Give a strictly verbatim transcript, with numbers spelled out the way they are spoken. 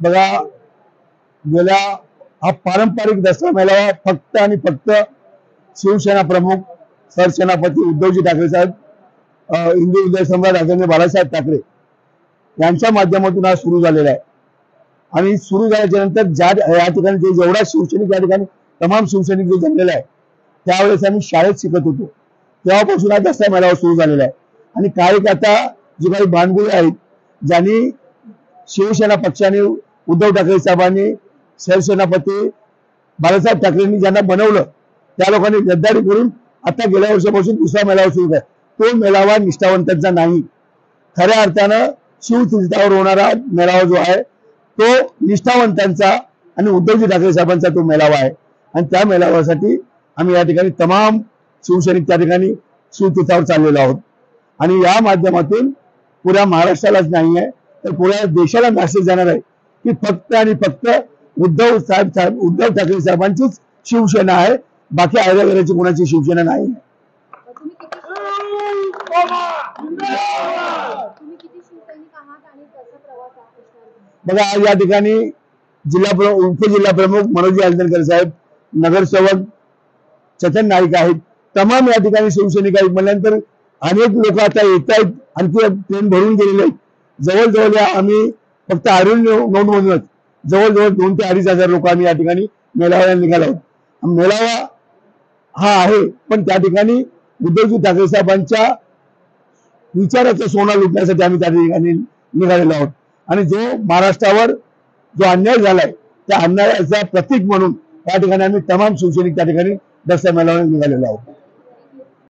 बघा, गेला हा पारंपरिक दसरा मेळावा फक्त आणि फक्त शिवसेना प्रमुख सरसेनापती उद्धवजी ठाकरे साहेब, हिंदू हृदय सम्राट आदरणीय बाला साहब ठाकरे यांच्या माध्यमातून हा सुरू झालेला आहे। आणि सुरू झाल्याच्या नंतर ज्या या ठिकाणी जे जेवढा शिवसैनिक या ठिकाणी तमाम शिवसैनिक जे जमलेला आहे, त्यावेळेस आम्ही शाळेत शिकत होतो तेव्हापासून हा दसरा मेळावा सुरू झालेला आहे। आणि कार्यकर्ता जी काही भानगुळे आहेत, ज्यांनी शिवसेना पक्षाने उद्धव ठाकरे साहेबांनी सरसेनापती बाळासाहेब ठाकरेंनी ज्यांना बनवलं त्या लोकांनी गद्दारी करून आता गेल्या वर्षापासून दुसरा मेळावा सुरू आहे। तो मेळावा निष्ठावंतांचा नाही, खऱ्या अर्थानं शिवतीर्थावर होणारा मेळावा जो आहे तो निष्ठावंतांचा आणि उद्धवजी ठाकरे साहेबांचा तो मेळावा आहे। आणि त्या मेळाव्यासाठी आम्ही या ठिकाणी तमाम शिवसैनिक त्या ठिकाणी शिवतीर्थावर चाललेलो आहोत। आणि या माध्यमातून पुऱ्या महाराष्ट्रालाच नाही आहे तर पुऱ्या देशाला मेसेज जाणार आहे की फक्त आणि फक्त उद्धव साहेब साहेब उद्धव ठाकरे साहेबांचीच शिवसेना आहे, बाकी आयरागराची कोणाची शिवसेना नाही आहे। बघा, या ठिकाणी जिल्हा प्रमुख उपजिल्हा प्रमुख मनोज यादव साहेब, नगरसेवक चेतन नाईक आहेत, तमाम या ठिकाणी शिवसैनिक आहेत। म्हणल्यानंतर अनेक लोक आता येत आहेत, आणखी ट्रेन भरून गेलेले आहेत। जवळजवळ आम्ही फक्त आढळून नोंदवूनच जवळजवळ दोन ते अडीच हजार लोक आम्ही या ठिकाणी मेळाव्याला निघालो आहोत। मेळावा हा आहे, पण त्या ठिकाणी उद्धवजी ठाकरे साहेबांच्या विचाराचा सोना लुटण्यासाठी आम्ही त्या ठिकाणी निघालेलो आहोत। आणि जो महाराष्ट्रावर जो अन्याय झालाय त्या अन्यायाचा प्रतीक म्हणून या ठिकाणी आम्ही तमाम शिवसैनिक त्या ठिकाणी दसरा मेळाव्याला निघालेलो आहोत।